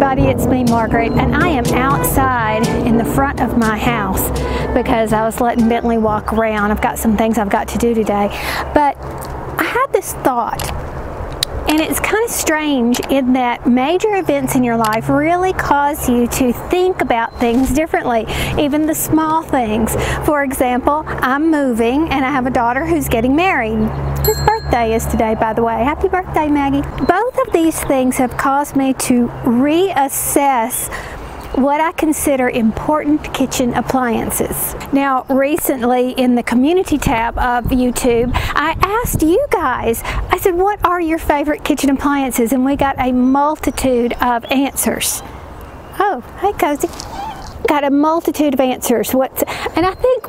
everybody, it's me, Margaret, and I am outside in the front of my house because I was letting Bentley walk around. I've got some things I've got to do today, but I had this thought, and it's kind of strange in that major events in your life really cause you to think about things differently, even the small things. For example, I'm moving, and I have a daughter who's getting married. His birthday is today, by the way. Happy birthday, Maggie. Both of these things have caused me to reassess what I consider important kitchen appliances. Now, recently in the community tab of YouTube, I asked you guys, I said, what are your favorite kitchen appliances? And we got a multitude of answers. Oh, hey, Cozy. Got a multitude of answers. And I think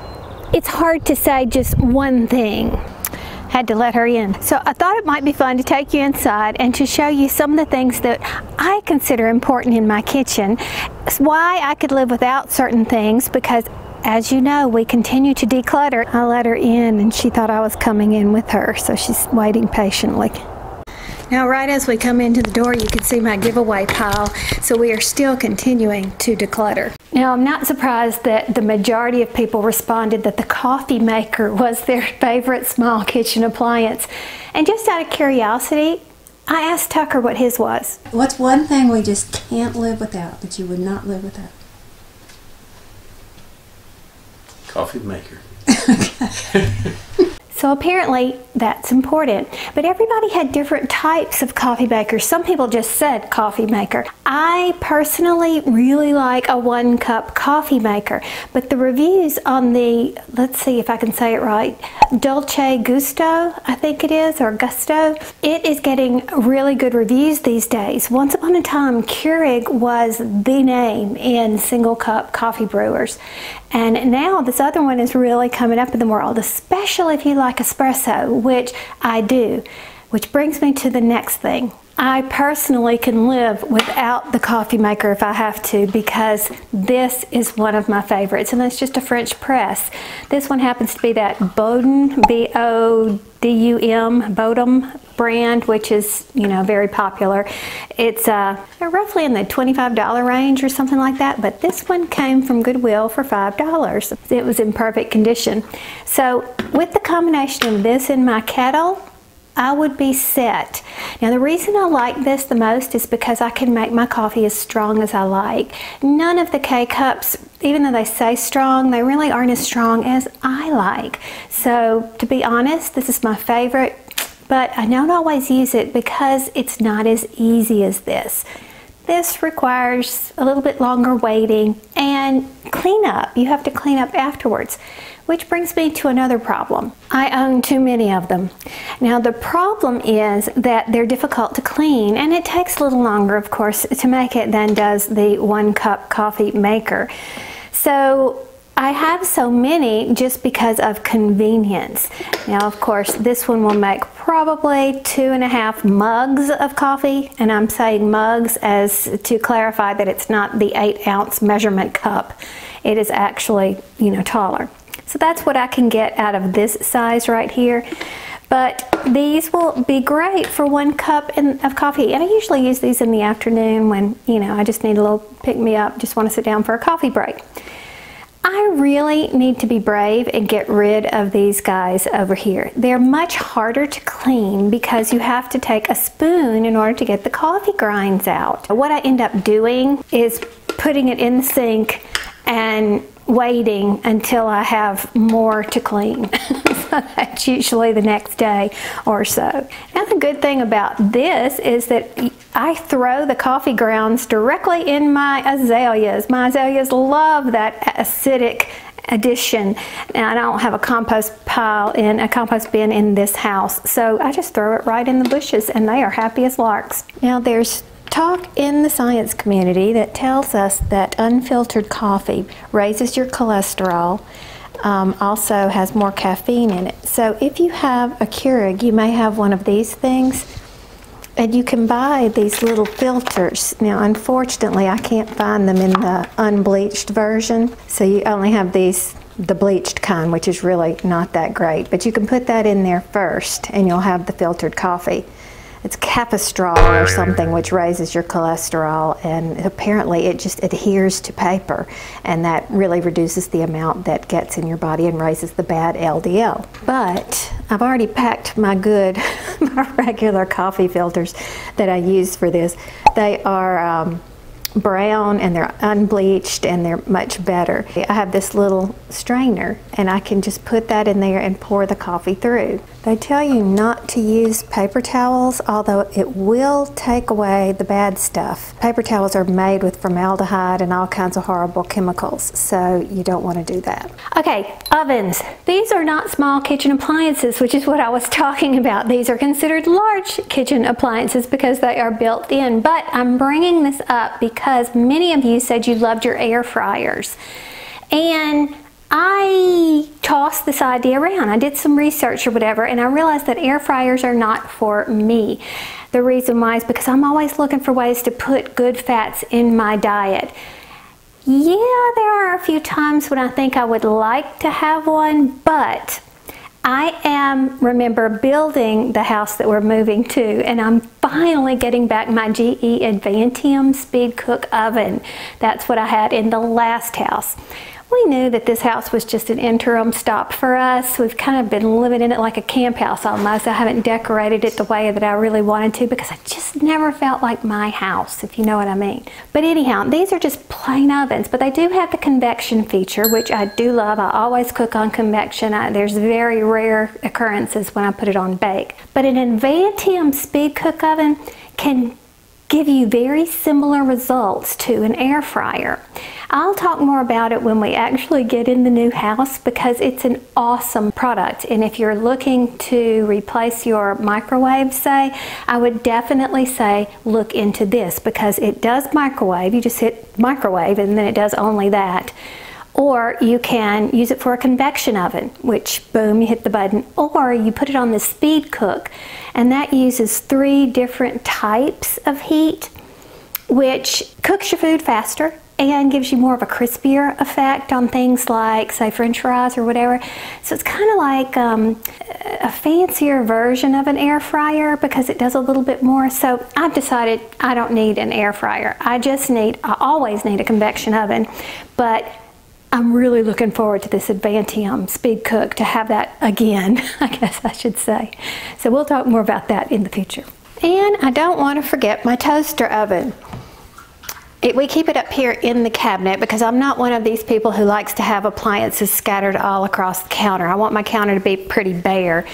it's hard to say just one thing. Had to let her in. So I thought it might be fun to take you inside and to show you some of the things that I consider important in my kitchen. It's why I could live without certain things, because as you know, we continue to declutter. I let her in and she thought I was coming in with her, so she's waiting patiently. Now, right as we come into the door, you can see my giveaway pile, so we are still continuing to declutter. Now, I'm not surprised that the majority of people responded that the coffee maker was their favorite small kitchen appliance. And just out of curiosity, I asked Tucker what his was. What's one thing we just can't live without, that you would not live without? Coffee maker. So apparently that's important, but everybody had different types of coffee makers. Some people just said coffee maker. I personally really like a one cup coffee maker, but the reviews on the, let's see if I can say it right, Dolce Gusto, I think it is, or Gusto, it is getting really good reviews these days. Once upon a time, Keurig was the name in single cup coffee brewers. And now this other one is really coming up in the world, especially if you like espresso, which I do. Which brings me to the next thing. I personally can live without the coffee maker if I have to, because this is one of my favorites, and that's just a French press. This one happens to be that Bodum, B-O-D-U-M, Bodum brand, which is, you know, very popular. It's roughly in the $25 range or something like that, but this one came from Goodwill for $5. It was in perfect condition. So with the combination of this and my kettle, I would be set. Now, the reason I like this the most is because I can make my coffee as strong as I like. None of the K-Cups, even though they say strong, they really aren't as strong as I like. So, to be honest, this is my favorite, but I don't always use it because it's not as easy as this. This requires a little bit longer waiting and cleanup. You have to clean up afterwards, which brings me to another problem. I own too many of them. Now, the problem is that they're difficult to clean, and it takes a little longer, of course, to make it than does the one cup coffee maker. So I have so many just because of convenience. Now, of course, this one will make probably 2.5 mugs of coffee, and I'm saying mugs as to clarify that it's not the 8-ounce measurement cup. It is actually, you know, taller. So that's what I can get out of this size right here. But these will be great for one cup of coffee. And I usually use these in the afternoon when, you know, I just need a little pick-me-up, just want to sit down for a coffee break. I really need to be brave and get rid of these guys over here. They're much harder to clean because you have to take a spoon in order to get the coffee grinds out. What I end up doing is putting it in the sink and waiting until I have more to clean. So that's usually the next day or so. Now, the good thing about this is that I throw the coffee grounds directly in my azaleas. My azaleas love that acidic addition. Now, I don't have a compost bin in this house, so I just throw it right in the bushes, and they are happy as larks. Now, there's talk in the science community that tells us that unfiltered coffee raises your cholesterol, also has more caffeine in it. So if you have a Keurig, you may have one of these things, and you can buy these little filters. Now, unfortunately, I can't find them in the unbleached version, so you only have these, the bleached kind, which is really not that great, but you can put that in there first and you'll have the filtered coffee. it's capistrol or something, which raises your cholesterol, and apparently it just adheres to paper, and that really reduces the amount that gets in your body and raises the bad LDL. But I've already packed my my regular coffee filters that I use for this. They are brown and they're unbleached and they're much better. I have this little strainer and I can just put that in there and pour the coffee through. They tell you not to use paper towels, although it will take away the bad stuff. Paper towels are made with formaldehyde and all kinds of horrible chemicals, so you don't want to do that. Okay, ovens. These are not small kitchen appliances, which is what I was talking about. These are considered large kitchen appliances because they are built in, but I'm bringing this up because many of you said you loved your air fryers, and I tossed this idea around. I did some research or whatever, and I realized that air fryers are not for me. The reason why is because I'm always looking for ways to put good fats in my diet. Yeah, there are a few times when I think I would like to have one, but I am, remember, building the house that we're moving to, and I'm finally getting back my GE Advantium Speedcook oven. That's what I had in the last house. We knew that this house was just an interim stop for us. We've kind of been living in it like a camp house almost. I haven't decorated it the way that I really wanted to because I just never felt like my house, if you know what I mean. But anyhow, these are just plain ovens, but they do have the convection feature, which I do love. I always cook on convection. There's very rare occurrences when I put it on bake. But an Advantium speed cook oven can give you very similar results to an air fryer. I'll talk more about it when we actually get in the new house because it's an awesome product, and if you're looking to replace your microwave, say, I would definitely say look into this because it does microwave. You just hit microwave and then it does only that. Or you can use it for a convection oven, which boom, you hit the button, or you put it on the speed cook, and that uses 3 different types of heat, which cooks your food faster and gives you more of a crispier effect on things like, say, french fries or whatever. So it's kind of like a fancier version of an air fryer because it does a little bit more. So I've decided I don't need an air fryer. I always need a convection oven, but I'm really looking forward to this Advantium Speed Cook, to have that again, I guess I should say. So we'll talk more about that in the future. And I don't want to forget my toaster oven. We keep it up here in the cabinet because I'm not one of these people who likes to have appliances scattered all across the counter. I want my counter to be pretty bare.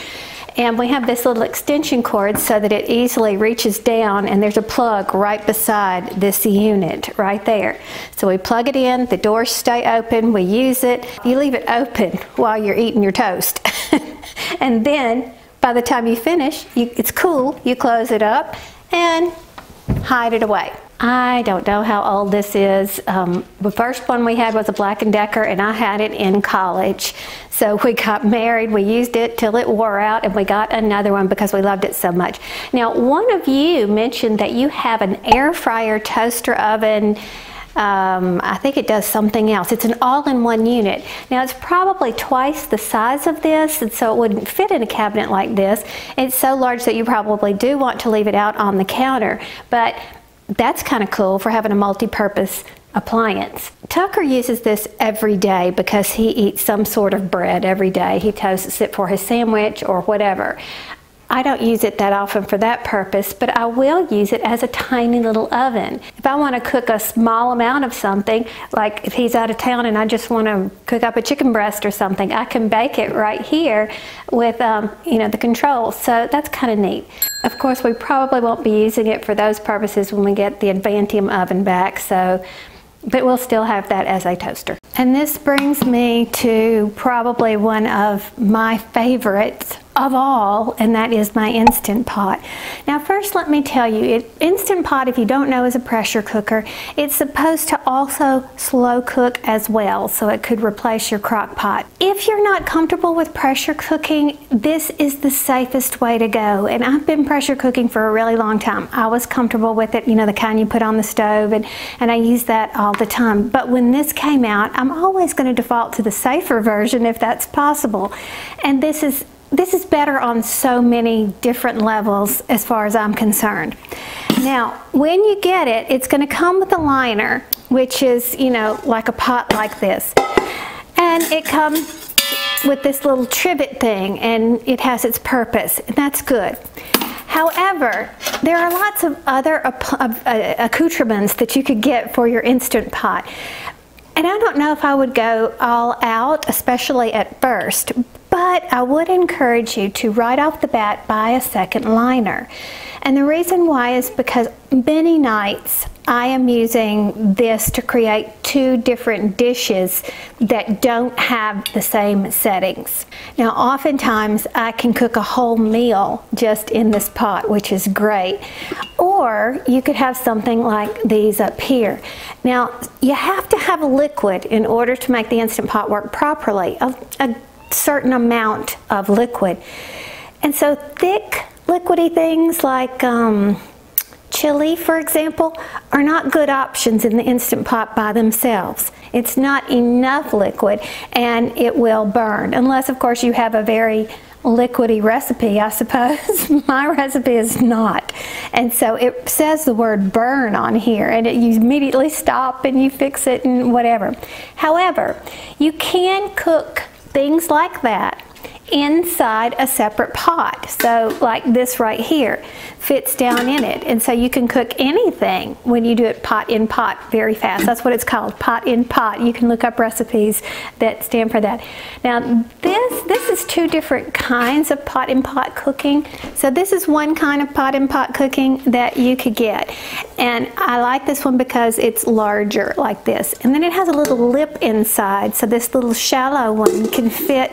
And we have this little extension cord so that it easily reaches down, and there's a plug right beside this unit right there. So we plug it in, the doors stay open, we use it. You leave it open while you're eating your toast. And then by the time you finish, it's cool, you close it up and hide it away. I don't know how old this is. The first one we had was a Black & Decker, and I had it in college. So we got married, we used it till it wore out, and we got another one because we loved it so much. Now, one of you mentioned that you have an air fryer, toaster oven, I think it does something else. It's an all-in-one unit. Now, it's probably twice the size of this, and so it wouldn't fit in a cabinet like this. It's so large that you probably do want to leave it out on the counter, but that's kind of cool for having a multi-purpose appliance. Tucker uses this every day because he eats some sort of bread every day. He toasts it for his sandwich or whatever. I don't use it that often for that purpose, but I will use it as a tiny little oven. If I want to cook a small amount of something, like if he's out of town and I just want to cook up a chicken breast or something, I can bake it right here with you know, the controls. So that's kind of neat. Of course, we probably won't be using it for those purposes when we get the Advantium oven back, so, but we'll still have that as a toaster. And this brings me to probably one of my favorites of all, and that is my Instant Pot. Now first let me tell you, Instant Pot, if you don't know, is a pressure cooker. It's supposed to also slow cook as well, so it could replace your Crock-Pot. If you're not comfortable with pressure cooking, this is the safest way to go, and I've been pressure cooking for a really long time. I was comfortable with it, you know, the kind you put on the stove, and I use that all the time. But when this came out, I'm always going to default to the safer version if that's possible, and this is this is better on so many different levels as far as I'm concerned. Now, when you get it, it's going to come with a liner, which is, you know, like a pot like this. And it comes with this little trivet thing, and it has its purpose, and that's good. However, there are lots of other accoutrements that you could get for your Instant Pot. And I don't know if I would go all out, especially at first, but I would encourage you to right off the bat buy a second liner. And the reason why is because many nights I am using this to create two different dishes that don't have the same settings. Now, oftentimes I can cook a whole meal just in this pot, which is great. Or you could have something like these up here. Now, you have to have a liquid in order to make the Instant Pot work properly, a certain amount of liquid. And so thick, liquidy things like chili, for example, are not good options in the Instant Pot by themselves. It's not enough liquid and it will burn, unless of course you have a very liquidy recipe, I suppose. My recipe is not, and so it says the word burn on here, and you immediately stop and you fix it and whatever. However, you can cook things like that inside a separate pot. So like this right here fits down in it, and so you can cook anything when you do it pot in pot very fast. That's what it's called, pot in pot. You can look up recipes that stand for that. Now this is two different kinds of pot in pot cooking. So this is one kind of pot in pot cooking that you could get, and I like this one because it's larger like this, and then it has a little lip inside, so this little shallow one can fit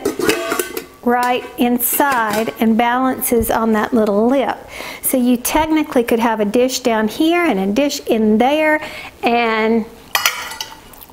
right inside and balances on that little lip. So you technically could have a dish down here and a dish in there, and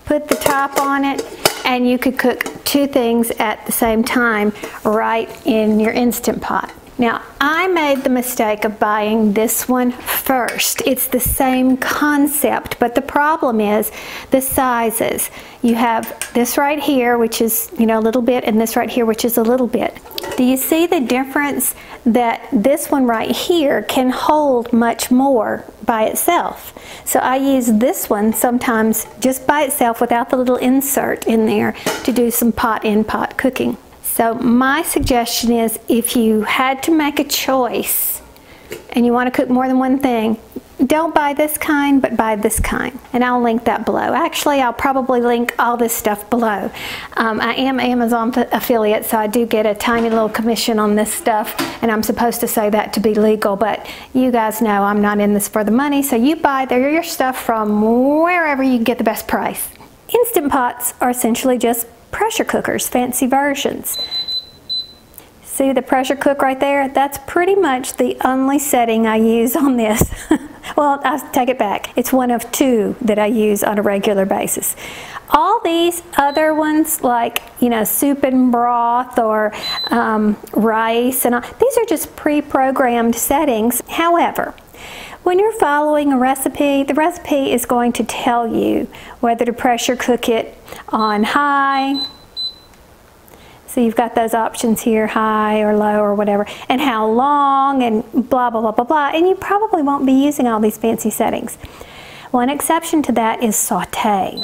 put the top on it, and you could cook two things at the same time right in your Instant Pot. Now, I made the mistake of buying this one first. It's the same concept, but the problem is the sizes. You have this right here, which is, you know, a little bit, and this right here, which is a little bit. Do you see the difference? That this one right here can hold much more by itself. So I use this one sometimes just by itself without the little insert in there to do some pot in pot cooking. So my suggestion is, if you had to make a choice and you want to cook more than one thing, don't buy this kind, but buy this kind. And I'll link that below. Actually, I'll probably link all this stuff below. I am an Amazon affiliate, so I do get a tiny little commission on this stuff, and I'm supposed to say that to be legal, but you guys know I'm not in this for the money, so you buy your stuff from wherever you can get the best price. Instant Pots are essentially just pressure cookers, fancy versions. See the pressure cook right there? That's pretty much the only setting I use on this. Well, I take it back. It's one of two that I use on a regular basis. All these other ones, like, you know, soup and broth or rice and all, these are just pre-programmed settings. However, when you're following a recipe, the recipe is going to tell you whether to pressure cook it on high. So you've got those options here, high or low or whatever, and how long, and blah, blah, blah, blah, blah. And you probably won't be using all these fancy settings. One exception to that is sauté.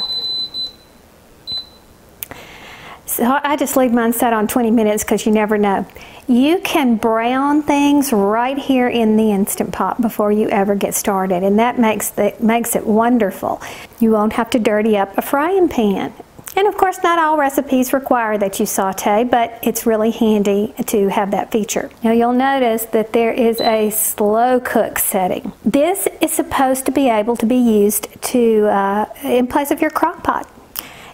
So I just leave mine set on 20 minutes because you never know. You can brown things right here in the Instant Pot before you ever get started, and that makes it wonderful. You won't have to dirty up a frying pan. And of course, not all recipes require that you saute, but it's really handy to have that feature. Now you'll notice that there is a slow cook setting. This is supposed to be able to be used to in place of your Crock-Pot.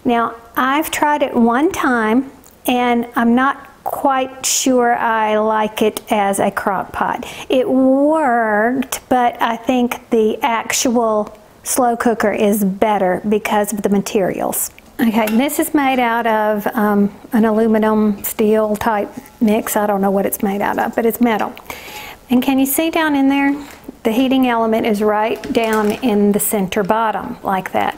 Now, I've tried it one time, and I'm not quite sure I like it as a Crock-Pot. It worked, but I think the actual slow cooker is better because of the materials. Okay, this is made out of an aluminum steel type mix. I don't know what it's made out of, but it's metal. And can you see down in there? The heating element is right down in the center bottom like that.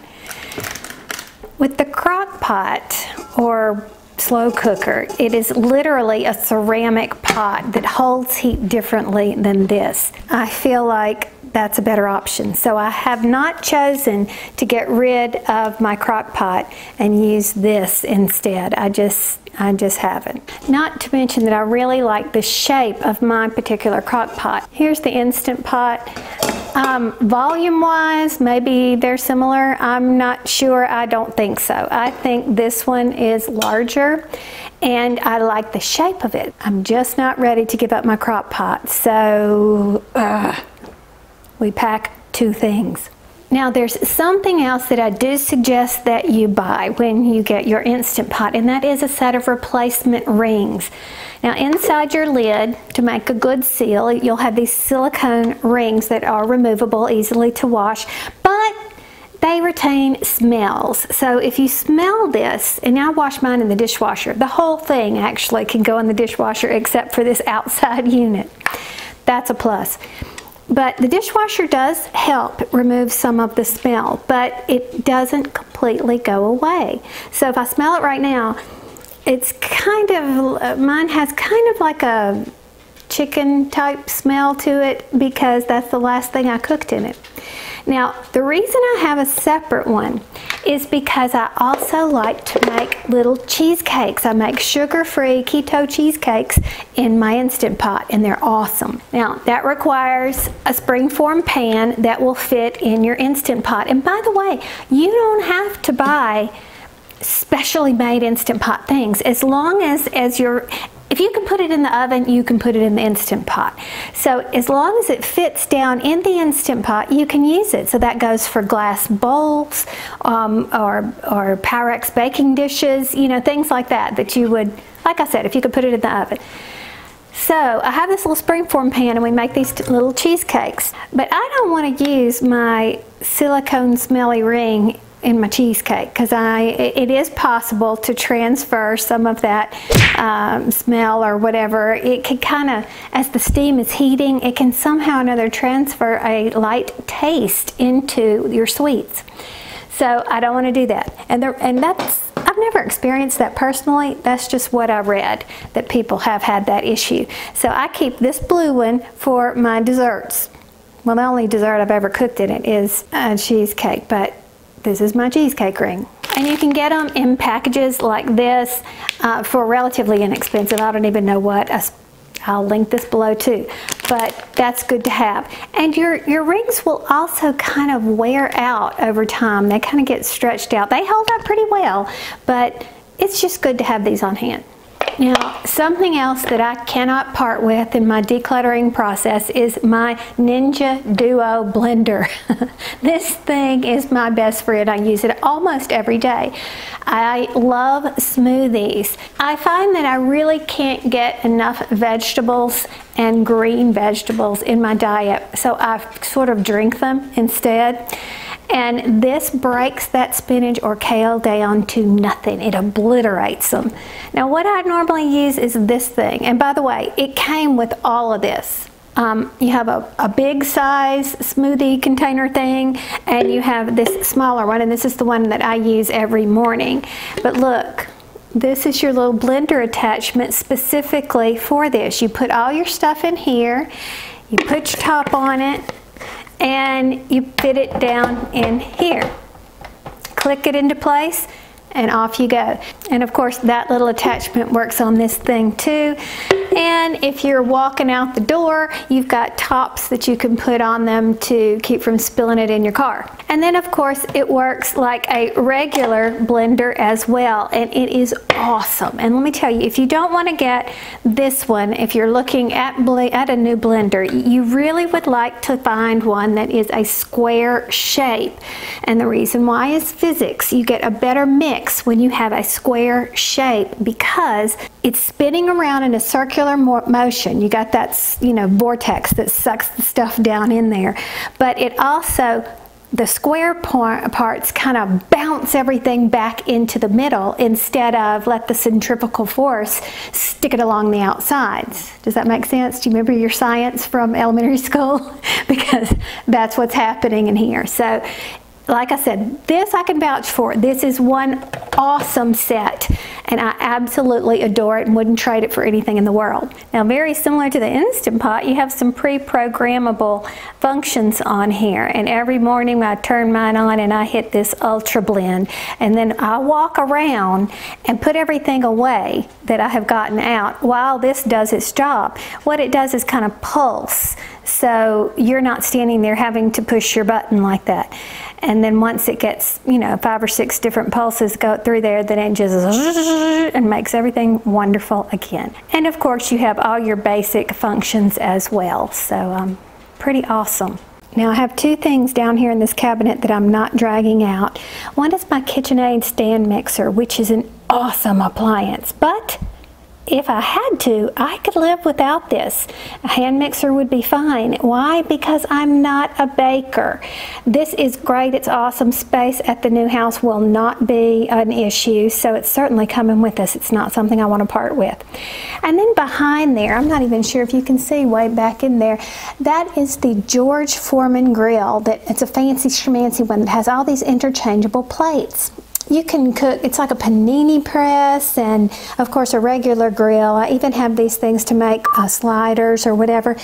With the Crock-Pot or slow cooker. It is literally a ceramic pot that holds heat differently than this. I feel like that's a better option. So I have not chosen to get rid of my Crock-Pot and use this instead. I just haven't. Not to mention that I really like the shape of my particular Crock-Pot. Here's the Instant Pot. Volume-wise, maybe they're similar. I'm not sure. I don't think so. I think this one is larger, and I like the shape of it. I'm just not ready to give up my Crock-Pot, so we pack two things. Now there's something else that I do suggest that you buy when you get your Instant Pot, and that is a set of replacement rings. Now inside your lid, to make a good seal, you'll have these silicone rings that are removable, easily to wash, but they retain smells. So if you smell this, and I wash mine in the dishwasher, the whole thing actually can go in the dishwasher except for this outside unit. That's a plus. But the dishwasher does help remove some of the smell, but it doesn't completely go away. So if I smell it right now, it's kind of, mine has kind of like a chicken type smell to it because that's the last thing I cooked in it. Now, the reason I have a separate one is because I also like to make little cheesecakes. I make sugar-free keto cheesecakes in my Instant Pot, and they're awesome. Now, that requires a springform pan that will fit in your Instant Pot. And by the way, you don't have to buy specially made Instant Pot things. As long as you're, if you can put it in the oven, you can put it in the Instant Pot. So as long as it fits down in the Instant Pot, you can use it. So that goes for glass bowls or Pyrex baking dishes, you know, things like that that you would, like I said, if you could put it in the oven. So I have this little springform pan and we make these little cheesecakes. But I don't want to use my silicone smelly ring in my cheesecake because it is possible to transfer some of that smell or whatever. It can kind of, as the steam is heating, it can somehow or another transfer a light taste into your sweets. So I don't want to do that. And that's, I've never experienced that personally. That's just what I read, that people have had that issue. So I keep this blue one for my desserts. Well, the only dessert I've ever cooked in it is a cheesecake, but this is my cheesecake ring. And you can get them in packages like this for relatively inexpensive. I don't even know what. I'll link this below too. But that's good to have. And your rings will also kind of wear out over time. They kind of get stretched out. They hold up pretty well, but it's just good to have these on hand. Now, something else that I cannot part with in my decluttering process is my Ninja Duo blender. This thing is my best friend. I use it almost every day. I love smoothies. I find that I really can't get enough vegetables and green vegetables in my diet, so I sort of drink them instead. And this breaks that spinach or kale down to nothing. It obliterates them. Now what I normally use is this thing. And by the way, it came with all of this. You have a big size smoothie container thing, and you have this smaller one, and this is the one that I use every morning. But look, this is your little blender attachment specifically for this. You put all your stuff in here, you put your top on it, and you fit it down in here. Click it into place and off you go. And of course that little attachment works on this thing too. And if you're walking out the door, you've got tops that you can put on them to keep from spilling it in your car. And then of course it works like a regular blender as well, and it is awesome. And let me tell you, if you don't want to get this one, if you're looking at a new blender, you really would like to find one that is a square shape. And the reason why is physics. You get a better mix when you have a square shape because it's spinning around in a circular motion. You got that, you know, vortex that sucks the stuff down in there, but it also, the square parts kind of bounce everything back into the middle instead of let the centripetal force stick it along the outsides. Does that make sense? Do you remember your science from elementary school? Because that's what's happening in here. So like I said, this I can vouch for. This is one awesome set, and I absolutely adore it and wouldn't trade it for anything in the world. Now, very similar to the Instant Pot, you have some pre-programmable functions on here, and every morning I turn mine on and I hit this ultra blend, and then I walk around and put everything away that I have gotten out while this does its job. What it does is kind of pulse, so you're not standing there having to push your button like that. And then once it gets, you know, 5 or 6 different pulses go through there, then it just and makes everything wonderful again. And of course you have all your basic functions as well, so pretty awesome. Now I have 2 things down here in this cabinet that I'm not dragging out. One is my KitchenAid stand mixer, which is an awesome appliance, but if I had to, I could live without this. A hand mixer would be fine. Why? Because I'm not a baker. This is great. It's awesome. Space at the new house will not be an issue, so it's certainly coming with us. It's not something I want to part with. And then behind there, I'm not even sure if you can see way back in there, that is the George Foreman Grill. It's a fancy schmancy one that has all these interchangeable plates. You can cook, it's like a panini press and of course a regular grill. I even have these things to make sliders or whatever,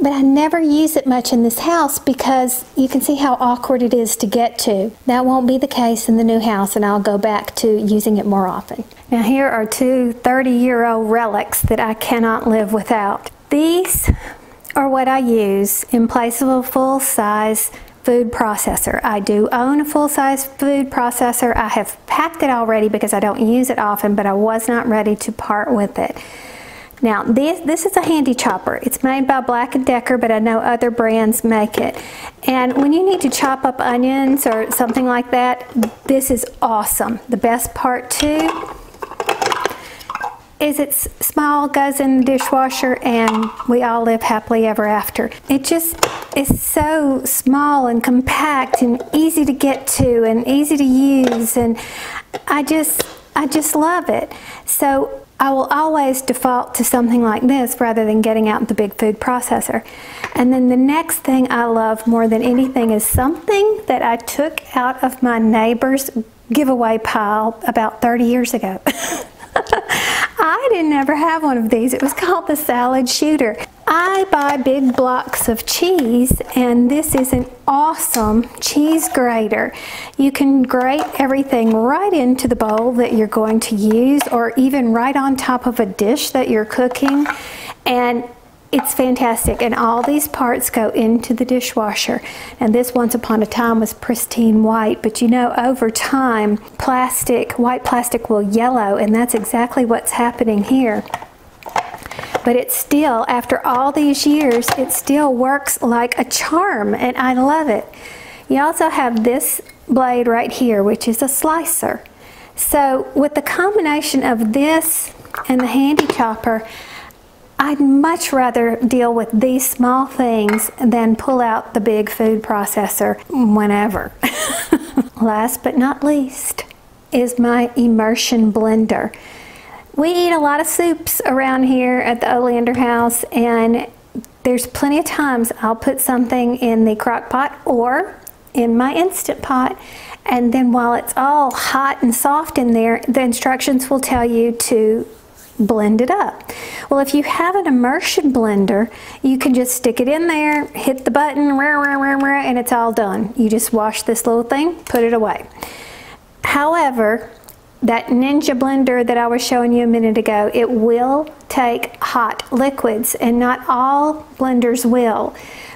but I never use it much in this house because you can see how awkward it is to get to. That won't be the case in the new house, and I'll go back to using it more often. Now here are 2 30-year-old relics that I cannot live without. These are what I use in place of a full-size food processor. I do own a full-size food processor. I have packed it already because I don't use it often, but I was not ready to part with it. Now this is a handy chopper. It's made by Black & Decker, but I know other brands make it. And when you need to chop up onions or something like that, this is awesome. The best part too is it's small, goes in the dishwasher, and we all live happily ever after. It just is so small and compact and easy to get to and easy to use, and I just love it. So I will always default to something like this rather than getting out the big food processor. And then the next thing I love more than anything is something that I took out of my neighbor's giveaway pile about 30 years ago. I didn't ever have one of these. It was called the Salad Shooter. I buy big blocks of cheese, and this is an awesome cheese grater. You can grate everything right into the bowl that you're going to use, or even right on top of a dish that you're cooking, and it's fantastic. And all these parts go into the dishwasher. And this once upon a time was pristine white, but you know, over time plastic, white plastic will yellow, and that's exactly what's happening here. But it's still, after all these years, it still works like a charm, and I love it. You also have this blade right here, which is a slicer. So with the combination of this and the handy chopper, I'd much rather deal with these small things than pull out the big food processor whenever. Last but not least is my immersion blender. We eat a lot of soups around here at the Oleander house, and there's plenty of times I'll put something in the Crock-Pot or in my Instant Pot, and then while it's all hot and soft in there, the instructions will tell you to blend it up. Well, if you have an immersion blender, you can just stick it in there, hit the button, and it's all done. You just wash this little thing, put it away. However, that Ninja blender that I was showing you a minute ago, it will take hot liquids, and not all blenders will.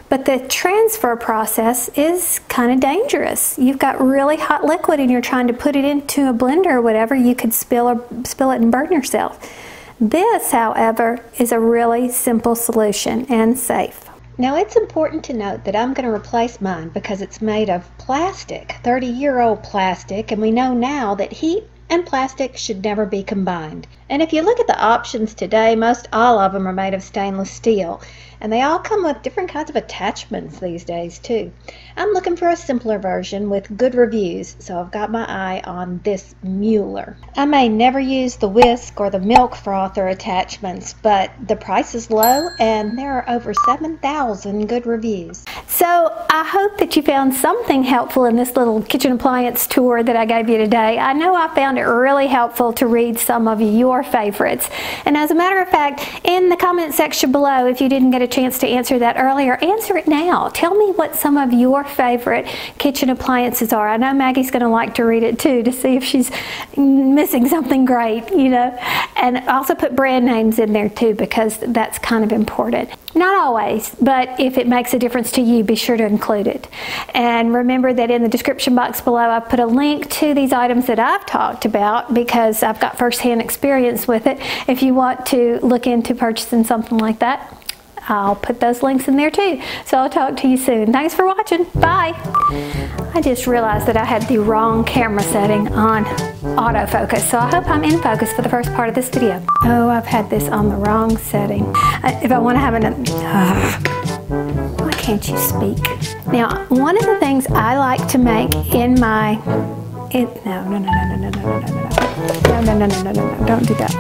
But the transfer process is kind of dangerous. You've got really hot liquid and you're trying to put it into a blender or whatever, you could spill it and burn yourself. This, however, is a really simple solution and safe. Now it's important to note that I'm going to replace mine because it's made of plastic, 30-year-old plastic, and we know now that heat and plastic should never be combined. And if you look at the options today, most all of them are made of stainless steel. And they all come with different kinds of attachments these days too. I'm looking for a simpler version with good reviews, so I've got my eye on this Mueller. I may never use the whisk or the milk frother attachments, but the price is low and there are over 7,000 good reviews. So I hope that you found something helpful in this little kitchen appliance tour that I gave you today. I know I found it really helpful to read some of your favorites. And as a matter of fact, in the comment section below, if you didn't get a chance to answer that earlier, answer it now. Tell me what some of your favorite kitchen appliances are. I know Maggie's going to like to read it too, to see if she's missing something great, you know. And also put brand names in there too, because that's kind of important. Not always, but if it makes a difference to you, be sure to include it. And remember that in the description box below, I put a link to these items that I've talked about, because I've got firsthand experience with it. If you want to look into purchasing something like that, I'll put those links in there too. So I'll talk to you soon. Thanks for watching. Bye. I just realized that I had the wrong camera setting on autofocus, so I hope I'm in focus for the first part of this video. Oh, I've had this on the wrong setting. If I want to have an... why can't you speak? Now, one of the things I like to make in my... No, no, no, no, no, no, no, no, no, no, no, no, no, no, no, no, no, don't do that.